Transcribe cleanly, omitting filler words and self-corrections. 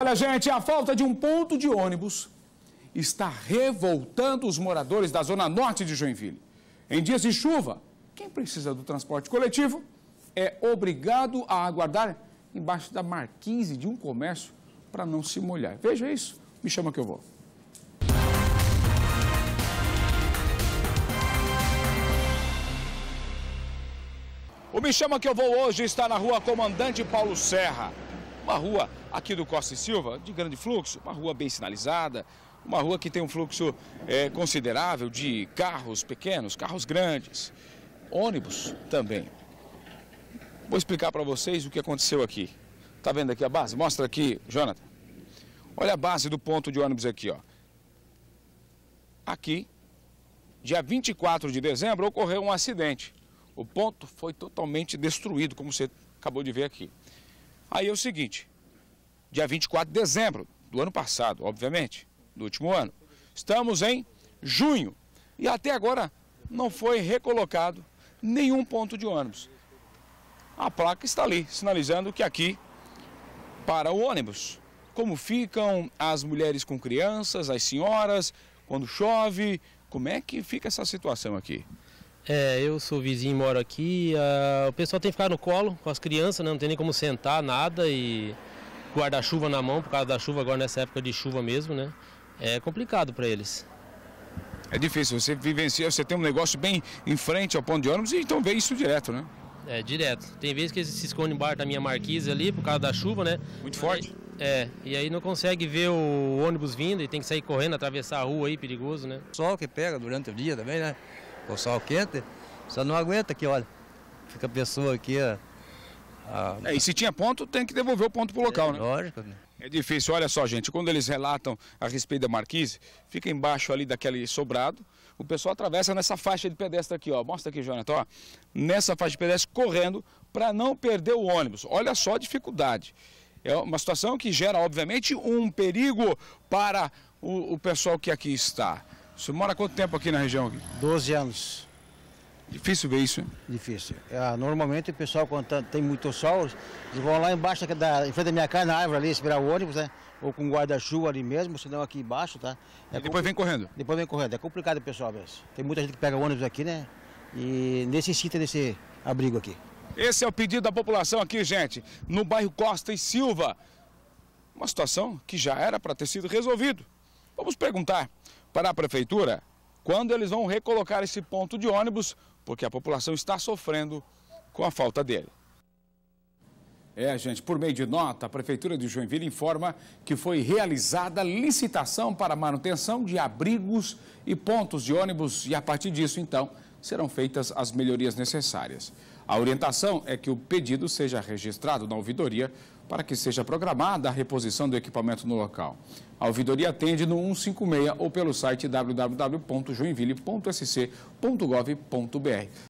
Olha, gente, a falta de um ponto de ônibus está revoltando os moradores da zona norte de Joinville. Em dias de chuva, quem precisa do transporte coletivo é obrigado a aguardar embaixo da marquise de um comércio para não se molhar. Veja isso, me chama que eu vou. O Me Chama Que Eu Vou hoje está na rua Comandante Paulo Serra. Uma rua aqui do Costa e Silva, de grande fluxo, uma rua bem sinalizada, uma rua que tem um fluxo considerável de carros pequenos, carros grandes, ônibus também. Vou explicar para vocês o que aconteceu aqui. Tá vendo aqui a base? Mostra aqui, Jonathan. Olha a base do ponto de ônibus aqui, ó. Aqui, dia 24 de dezembro, ocorreu um acidente. O ponto foi totalmente destruído, como você acabou de ver aqui. Aí é o seguinte, dia 24 de dezembro do ano passado, obviamente, do último ano, estamos em junho e até agora não foi recolocado nenhum ponto de ônibus. A placa está ali, sinalizando que aqui para o ônibus. Como ficam as mulheres com crianças, as senhoras, quando chove, como é que fica essa situação aqui? Eu sou vizinho, moro aqui, o pessoal tem que ficar no colo com as crianças, né? Não tem nem como sentar, nada, e guarda-chuva na mão, por causa da chuva agora nessa época de chuva mesmo, né? É complicado para eles. É difícil, você vivencia, você tem um negócio bem em frente ao ponto de ônibus, então vê isso direto, né? É, direto. Tem vezes que eles se escondem embaixo da minha marquise ali, por causa da chuva, né? Muito forte. E aí não consegue ver o ônibus vindo e tem que sair correndo, atravessar a rua aí, perigoso, né? O sol que pega durante o dia também, né? O sol quente, só não aguenta aqui, olha. Fica a pessoa aqui, ó. E se tinha ponto, tem que devolver o ponto pro local, né? Lógico, né? É difícil, olha só, gente, quando eles relatam a respeito da marquise, fica embaixo ali daquele sobrado, o pessoal atravessa nessa faixa de pedestre aqui, ó. Mostra aqui, Jonathan, ó. Nessa faixa de pedestre, correndo para não perder o ônibus. Olha só a dificuldade. É uma situação que gera, obviamente, um perigo para o pessoal que aqui está. Você mora há quanto tempo aqui na região? 12 anos. Difícil ver isso, hein? Difícil. Normalmente o pessoal, quando tem muito sol, eles vão lá embaixo, em frente da minha casa, na árvore ali, esperar o ônibus, né? Ou com guarda-chuva ali mesmo, senão aqui embaixo, tá? E depois vem correndo? Depois vem correndo. É complicado, pessoal, mesmo. Tem muita gente que pega ônibus aqui, né? E necessita desse abrigo aqui. Esse é o pedido da população aqui, gente, no bairro Costa e Silva. Uma situação que já era para ter sido resolvido. Vamos perguntar para a prefeitura quando eles vão recolocar esse ponto de ônibus, porque a população está sofrendo com a falta dele. Gente, por meio de nota, a prefeitura de Joinville informa que foi realizada licitação para manutenção de abrigos e pontos de ônibus e a partir disso, então, serão feitas as melhorias necessárias. A orientação é que o pedido seja registrado na ouvidoria para que seja programada a reposição do equipamento no local. A ouvidoria atende no 156 ou pelo site www.joinville.sc.gov.br.